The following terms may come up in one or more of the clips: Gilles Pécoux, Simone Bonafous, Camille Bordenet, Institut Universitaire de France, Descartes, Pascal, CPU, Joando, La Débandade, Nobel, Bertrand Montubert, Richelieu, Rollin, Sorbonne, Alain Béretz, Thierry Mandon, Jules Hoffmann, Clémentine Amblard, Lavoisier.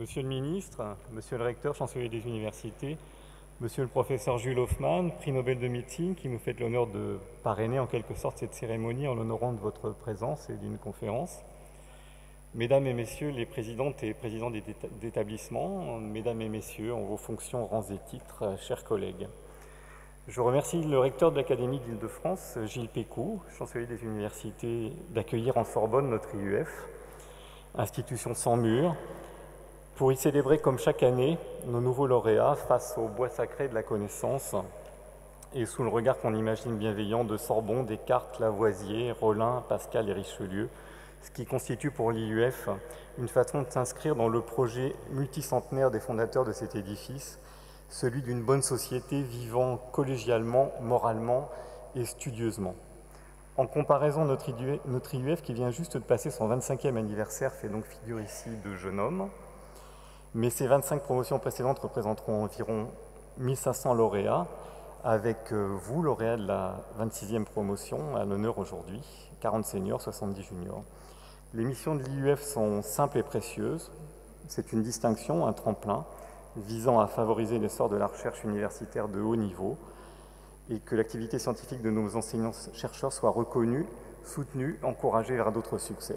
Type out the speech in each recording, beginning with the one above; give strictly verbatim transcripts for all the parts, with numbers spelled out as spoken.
Monsieur le ministre, monsieur le recteur, chancelier des universités, monsieur le professeur Jules Hoffmann, prix Nobel de médecine, qui nous fait l'honneur de parrainer en quelque sorte cette cérémonie en l'honorant de votre présence et d'une conférence. Mesdames et messieurs les présidentes et présidents d'établissements, mesdames et messieurs, en vos fonctions, rangs et titres, chers collègues. Je remercie le recteur de l'Académie d'Île-de-France, Gilles Pécoux, chancelier des universités, d'accueillir en Sorbonne notre I U F, institution sans mur, pour y célébrer comme chaque année nos nouveaux lauréats face au bois sacré de la connaissance et sous le regard qu'on imagine bienveillant de Sorbonne, Descartes, Lavoisier, Rollin, Pascal et Richelieu, ce qui constitue pour l'I U F une façon de s'inscrire dans le projet multicentenaire des fondateurs de cet édifice, celui d'une bonne société vivant collégialement, moralement et studieusement. En comparaison, notre I U F qui vient juste de passer son vingt-cinquième anniversaire fait donc figure ici de jeune homme. Mais ces vingt-cinq promotions précédentes représenteront environ mille cinq cents lauréats, avec vous, lauréat de la vingt-sixième promotion, à l'honneur aujourd'hui, quarante seniors, soixante-dix juniors. Les missions de l'I U F sont simples et précieuses. C'est une distinction, un tremplin, visant à favoriser l'essor de la recherche universitaire de haut niveau et que l'activité scientifique de nos enseignants-chercheurs soit reconnue, soutenue, encouragée vers d'autres succès.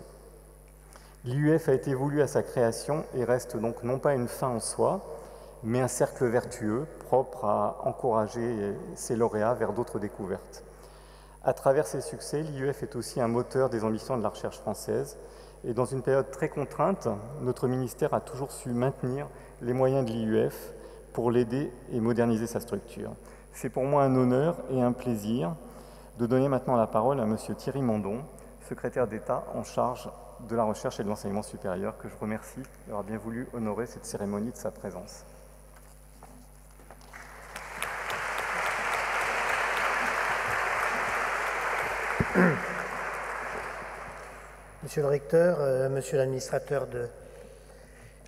L'I U F a été voulu à sa création et reste donc non pas une fin en soi, mais un cercle vertueux propre à encourager ses lauréats vers d'autres découvertes. À travers ses succès, l'I U F est aussi un moteur des ambitions de la recherche française. Et dans une période très contrainte, notre ministère a toujours su maintenir les moyens de l'I U F pour l'aider et moderniser sa structure. C'est pour moi un honneur et un plaisir de donner maintenant la parole à monsieur Thierry Mandon, secrétaire d'État en charge de la recherche et de l'enseignement supérieur, que je remercie d'avoir bien voulu honorer cette cérémonie de sa présence. Monsieur le recteur, euh, monsieur l'administrateur de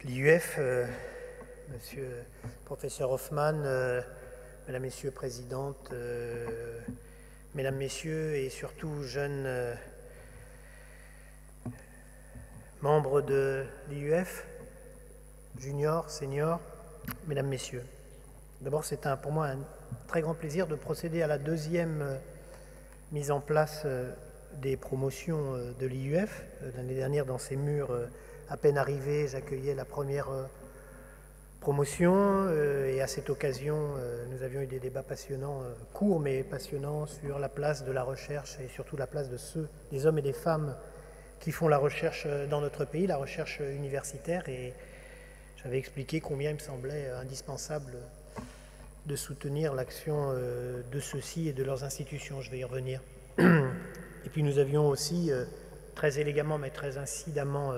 l'I U F, euh, monsieur le professeur Hoffmann, euh, madame, messieurs, présidente, euh, mesdames, messieurs et surtout jeunes euh, membres de l'I U F, juniors, seniors, mesdames, messieurs. D'abord, c'est pour moi un très grand plaisir de procéder à la deuxième euh, mise en place euh, des promotions euh, de l'I U F. Euh, L'année dernière, dans ces murs, euh, à peine arrivés, j'accueillais la première euh, promotion euh, et à cette occasion, euh, nous avions eu des débats passionnants, euh, courts mais passionnants, sur la place de la recherche et surtout la place de ceux, des hommes et des femmes qui font la recherche dans notre pays, la recherche universitaire, et j'avais expliqué combien il me semblait indispensable de soutenir l'action de ceux-ci et de leurs institutions. Je vais y revenir. Et puis nous avions aussi très élégamment mais très incidemment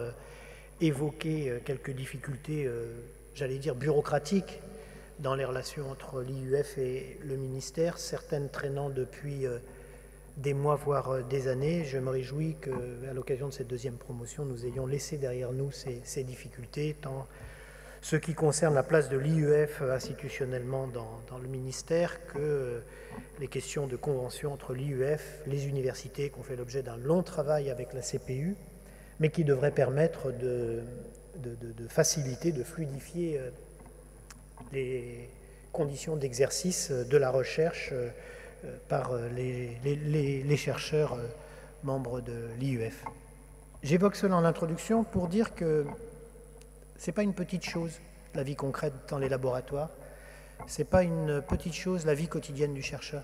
évoqué quelques difficultés, j'allais dire bureaucratiques, dans les relations entre l'I U F et le ministère, certaines traînant depuis des mois, voire des années. Je me réjouis qu'à l'occasion de cette deuxième promotion, nous ayons laissé derrière nous ces, ces difficultés, tant ce qui concerne la place de l'I U F institutionnellement dans, dans le ministère que les questions de convention entre l'I U F, les universités, qui ont fait l'objet d'un long travail avec la C P U, mais qui devrait permettre de, de, de, de faciliter, de fluidifier les conditions d'exercice de la recherche par les, les, les, les chercheurs euh, membres de l'I U F. J'évoque cela en introduction pour dire que ce n'est pas une petite chose, la vie concrète dans les laboratoires. Ce n'est pas une petite chose, la vie quotidienne du chercheur.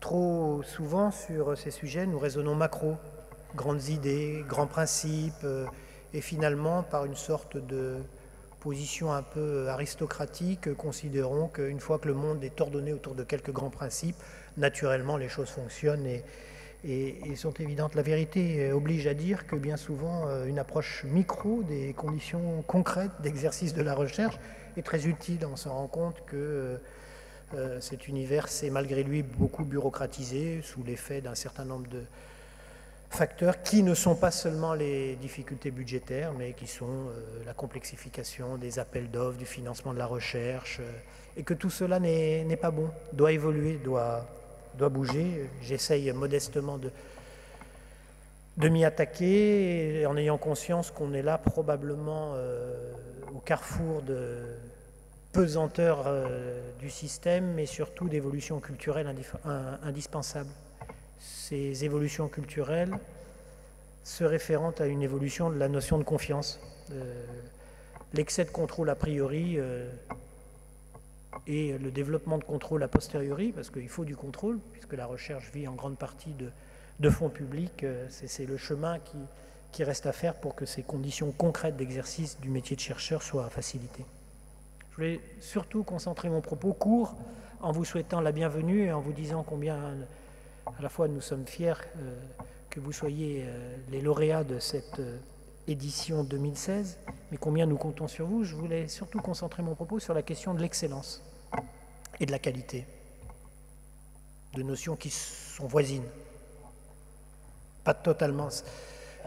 Trop souvent, sur ces sujets, nous raisonnons macro, grandes idées, grands principes, euh, et finalement, par une sorte de position un peu aristocratique, considérons qu'une fois que le monde est ordonné autour de quelques grands principes, naturellement les choses fonctionnent et, et, et sont évidentes. La vérité oblige à dire que bien souvent une approche micro des conditions concrètes d'exercice de la recherche est très utile. On se rend compte que euh, cet univers s'est malgré lui beaucoup bureaucratisé sous l'effet d'un certain nombre de facteurs qui ne sont pas seulement les difficultés budgétaires, mais qui sont euh, la complexification des appels d'offres, du financement de la recherche, euh, et que tout cela n'est pas bon, doit évoluer, doit, doit bouger. J'essaye modestement de, de m'y attaquer, en ayant conscience qu'on est là probablement euh, au carrefour de pesanteur euh, du système, mais surtout d'évolutions culturelles euh, indispensables. Ces évolutions culturelles se référant à une évolution de la notion de confiance. Euh, L'excès de contrôle a priori euh, et le développement de contrôle a posteriori, parce qu'il faut du contrôle, puisque la recherche vit en grande partie de, de fonds publics, euh, c'est le chemin qui, qui reste à faire pour que ces conditions concrètes d'exercice du métier de chercheur soient facilitées. Je voulais surtout concentrer mon propos court en vous souhaitant la bienvenue et en vous disant combien à la fois nous sommes fiers euh, que vous soyez euh, les lauréats de cette euh, édition deux mille seize, mais combien nous comptons sur vous. Je voulais surtout concentrer mon propos sur la question de l'excellence et de la qualité, deux notions qui sont voisines, pas totalement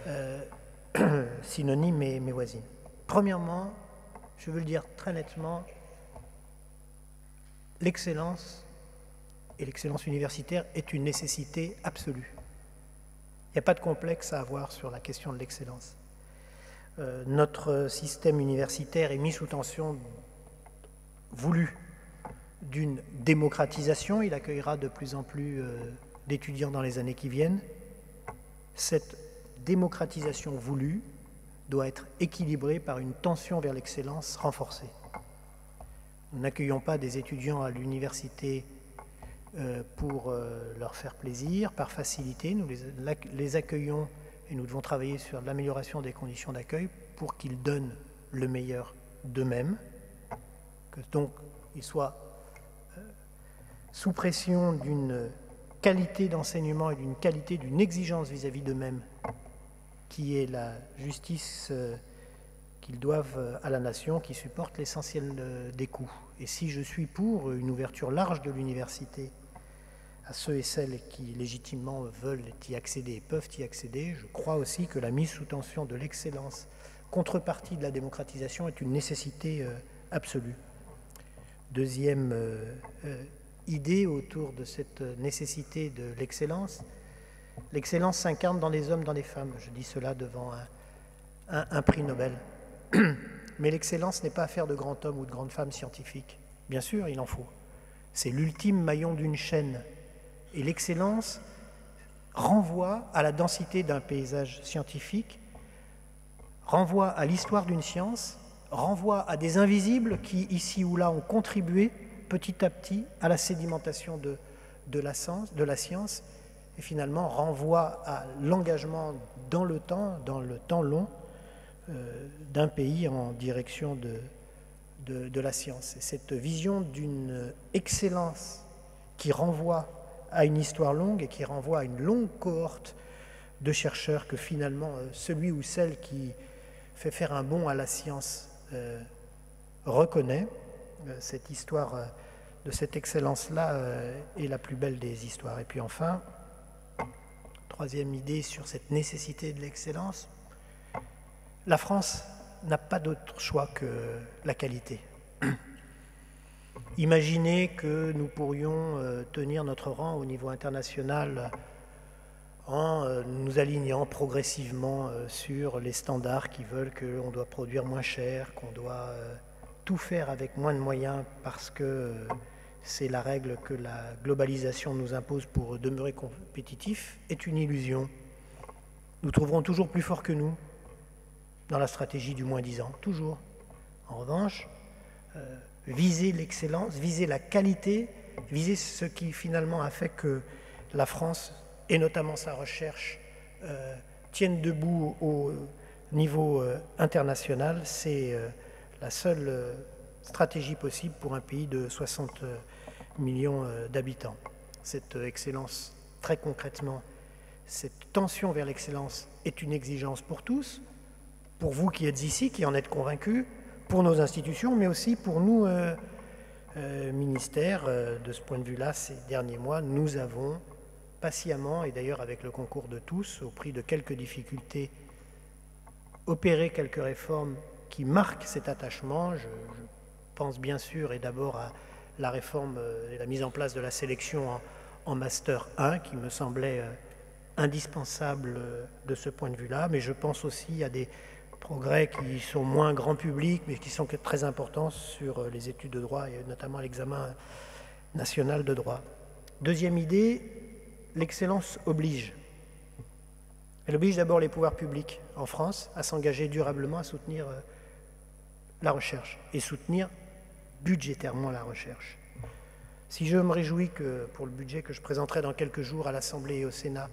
euh, synonymes, mais, mais voisines. Premièrement, je veux le dire très nettement, l'excellence et l'excellence universitaire est une nécessité absolue. Il n'y a pas de complexe à avoir sur la question de l'excellence. Euh, notre système universitaire est mis sous tension voulue d'une démocratisation. Il accueillera de plus en plus euh, d'étudiants dans les années qui viennent. Cette démocratisation voulue doit être équilibrée par une tension vers l'excellence renforcée. Nous n'accueillons pas des étudiants à l'université euh, pour euh, leur faire plaisir, par facilité. Nous les, les accueillons et nous devons travailler sur l'amélioration des conditions d'accueil pour qu'ils donnent le meilleur d'eux-mêmes, que donc ils soient euh, sous pression d'une qualité d'enseignement et d'une qualité, d'une exigence vis-à-vis d'eux-mêmes, qui est la justice euh, qu'ils doivent euh, à la nation, qui supporte l'essentiel euh, des coûts. Et si je suis pour une ouverture large de l'université à ceux et celles qui légitimement veulent y accéder et peuvent y accéder, je crois aussi que la mise sous tension de l'excellence, contrepartie de la démocratisation, est une nécessité euh, absolue. Deuxième euh, euh, idée autour de cette nécessité de l'excellence, l'excellence s'incarne dans les hommes, dans les femmes. Je dis cela devant un, un, un prix Nobel. Mais l'excellence n'est pas affaire de grands hommes ou de grandes femmes scientifiques. Bien sûr, il en faut. C'est l'ultime maillon d'une chaîne. Et l'excellence renvoie à la densité d'un paysage scientifique, renvoie à l'histoire d'une science, renvoie à des invisibles qui, ici ou là, ont contribué petit à petit à la sédimentation de, de, la, science, de la science, et finalement renvoie à l'engagement dans le temps, dans le temps long, euh, d'un pays en direction de, de, de la science. Et cette vision d'une excellence qui renvoie à une histoire longue et qui renvoie à une longue cohorte de chercheurs que finalement celui ou celle qui fait faire un bond à la science euh, reconnaît. Cette histoire euh, de cette excellence-là euh, est la plus belle des histoires. Et puis enfin, troisième idée sur cette nécessité de l'excellence, la France n'a pas d'autre choix que la qualité. Imaginez que nous pourrions euh, tenir notre rang au niveau international en euh, nous alignant progressivement euh, sur les standards qui veulent qu'on doit produire moins cher, qu'on doit euh, tout faire avec moins de moyens parce que euh, c'est la règle que la globalisation nous impose pour demeurer compétitif, est une illusion. Nous trouverons toujours plus fort que nous dans la stratégie du moins-disant, toujours. En revanche, euh, viser l'excellence, viser la qualité, viser ce qui finalement a fait que la France, et notamment sa recherche, euh, tienne debout au niveau euh, international, c'est euh, la seule euh, stratégie possible pour un pays de soixante millions euh, d'habitants. Cette excellence, très concrètement, cette tension vers l'excellence est une exigence pour tous, pour vous qui êtes ici, qui en êtes convaincus, pour nos institutions, mais aussi pour nous, euh, euh, ministères. Euh, de ce point de vue-là, ces derniers mois, nous avons patiemment, et d'ailleurs avec le concours de tous, au prix de quelques difficultés, opéré quelques réformes qui marquent cet attachement. Je, je pense bien sûr, et d'abord à la réforme euh, et la mise en place de la sélection en, en Master un, qui me semblait euh, indispensable euh, de ce point de vue-là, mais je pense aussi à des progrès qui sont moins grand public, mais qui sont très importants sur les études de droit, et notamment l'examen national de droit. Deuxième idée, l'excellence oblige. Elle oblige d'abord les pouvoirs publics en France à s'engager durablement à soutenir la recherche et soutenir budgétairement la recherche. Si je me réjouis que pour le budget que je présenterai dans quelques jours à l'Assemblée et au Sénat,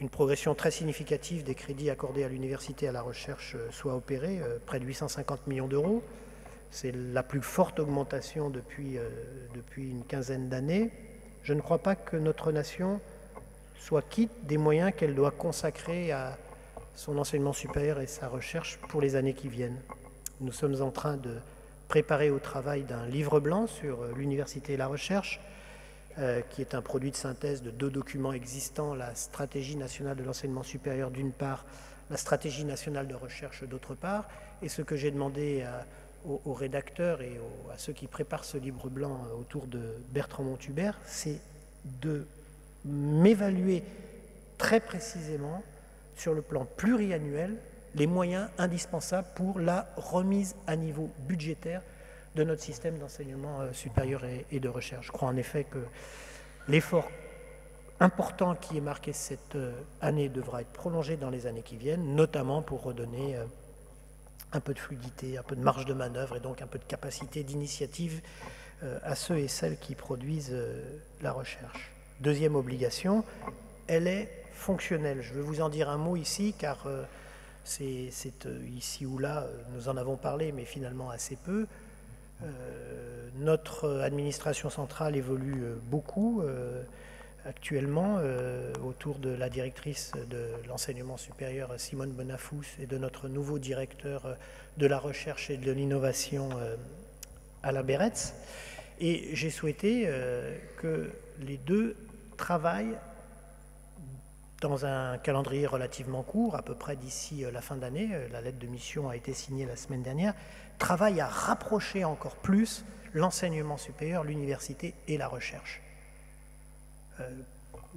une progression très significative des crédits accordés à l'université et à la recherche soit opérée, près de huit cent cinquante millions d'euros. C'est la plus forte augmentation depuis, depuis une quinzaine d'années. Je ne crois pas que notre nation soit quitte des moyens qu'elle doit consacrer à son enseignement supérieur et sa recherche pour les années qui viennent. Nous sommes en train de préparer au travail d'un livre blanc sur l'université et la recherche, euh, qui est un produit de synthèse de deux documents existants, la stratégie nationale de l'enseignement supérieur d'une part, la stratégie nationale de recherche d'autre part, et ce que j'ai demandé à, aux, aux rédacteurs et aux, à ceux qui préparent ce livre blanc autour de Bertrand Montubert, c'est de m'évaluer très précisément sur le plan pluriannuel les moyens indispensables pour la remise à niveau budgétaire de notre système d'enseignement supérieur et de recherche. Je crois en effet que l'effort important qui est marqué cette année devra être prolongé dans les années qui viennent, notamment pour redonner un peu de fluidité, un peu de marge de manœuvre et donc un peu de capacité d'initiative à ceux et celles qui produisent la recherche. Deuxième obligation, elle est fonctionnelle. Je veux vous en dire un mot ici car... c'est ici ou là, nous en avons parlé, mais finalement assez peu. Euh, notre administration centrale évolue beaucoup euh, actuellement euh, autour de la directrice de l'enseignement supérieur Simone Bonafous et de notre nouveau directeur de la recherche et de l'innovation euh, Alain Béretz. Et j'ai souhaité euh, que les deux travaillent dans un calendrier relativement court, à peu près d'ici la fin d'année, la lettre de mission a été signée la semaine dernière, travaille à rapprocher encore plus l'enseignement supérieur, l'université et la recherche. Euh,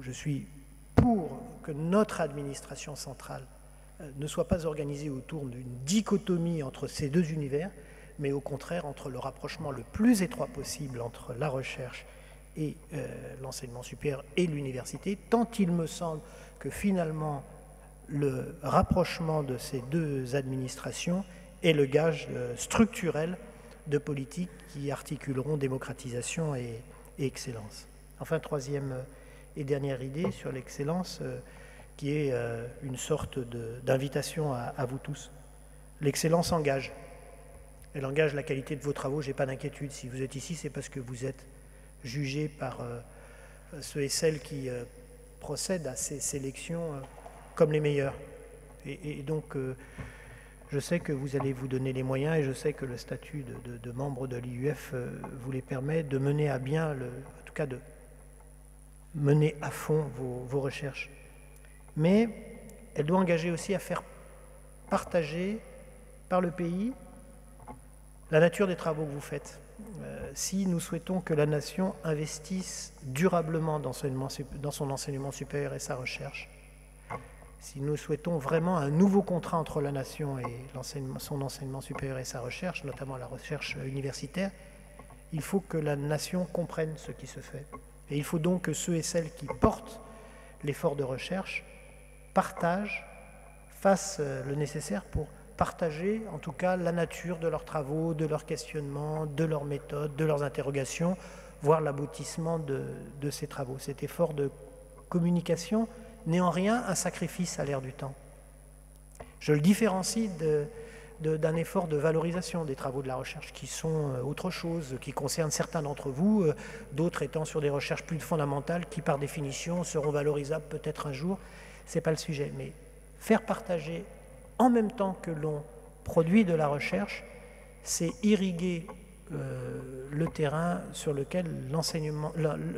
je suis pour que notre administration centrale ne soit pas organisée autour d'une dichotomie entre ces deux univers, mais au contraire entre le rapprochement le plus étroit possible entre la recherche et euh, l'enseignement supérieur et l'université, tant il me semble que finalement le rapprochement de ces deux administrations est le gage euh, structurel de politiques qui articuleront démocratisation et, et excellence. Enfin, troisième et dernière idée sur l'excellence, euh, qui est euh, une sorte d'invitation à, à vous tous. L'excellence engage. Elle engage la qualité de vos travaux, j'ai pas d'inquiétude. Si vous êtes ici, c'est parce que vous êtes jugé par euh, ceux et celles qui euh, procèdent à ces sélections euh, comme les meilleurs. Et, et donc, euh, je sais que vous allez vous donner les moyens et je sais que le statut de, de, de membre de l'I U F euh, vous les permet de mener à bien, le, en tout cas de mener à fond vos, vos recherches. Mais elle doit engager aussi à faire partager par le pays la nature des travaux que vous faites. Euh, si nous souhaitons que la nation investisse durablement dans son, dans son enseignement supérieur et sa recherche, si nous souhaitons vraiment un nouveau contrat entre la nation et l'enseignement, son enseignement supérieur et sa recherche, notamment la recherche universitaire, il faut que la nation comprenne ce qui se fait. Et il faut donc que ceux et celles qui portent l'effort de recherche partagent, fassent le nécessaire pour partager en tout cas la nature de leurs travaux, de leurs questionnements, de leurs méthodes, de leurs interrogations, voire l'aboutissement de, de ces travaux. Cet effort de communication n'est en rien un sacrifice à l'ère du temps. Je le différencie d'un effort de valorisation des travaux de la recherche qui sont autre chose, qui concernent certains d'entre vous, d'autres étant sur des recherches plus fondamentales qui par définition seront valorisables peut-être un jour. Ce n'est pas le sujet, mais faire partager en même temps que l'on produit de la recherche, c'est irriguer euh, le terrain sur lequel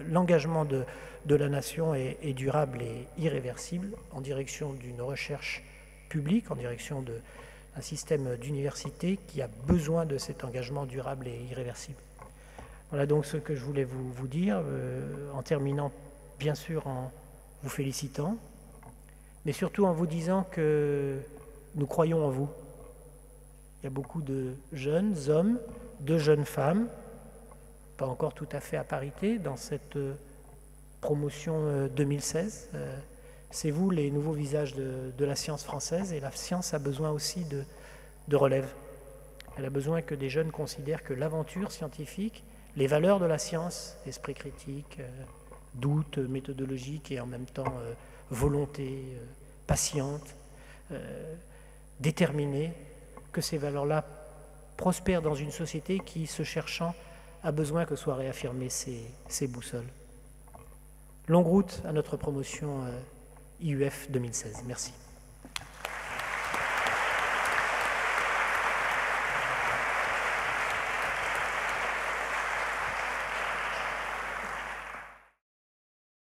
l'engagement de, de la nation est, est durable et irréversible en direction d'une recherche publique, en direction d'un système d'université qui a besoin de cet engagement durable et irréversible. Voilà donc ce que je voulais vous, vous dire, euh, en terminant bien sûr en vous félicitant, mais surtout en vous disant que nous croyons en vous Il y a beaucoup de jeunes hommes, de jeunes femmes, pas encore tout à fait à parité dans cette promotion deux mille seize. C'est vous les nouveaux visages de, de la science française, et la science a besoin aussi de, de relève. Elle a besoin que des jeunes considèrent que l'aventure scientifique, les valeurs de la science, esprit critique, euh, doute méthodologique et en même temps euh, volonté euh, patiente, euh, déterminée, que ces valeurs-là prospèrent dans une société qui, se cherchant, a besoin que soient réaffirmées ces, ces boussoles. Longue route à notre promotion euh, I U F deux mille seize. Merci.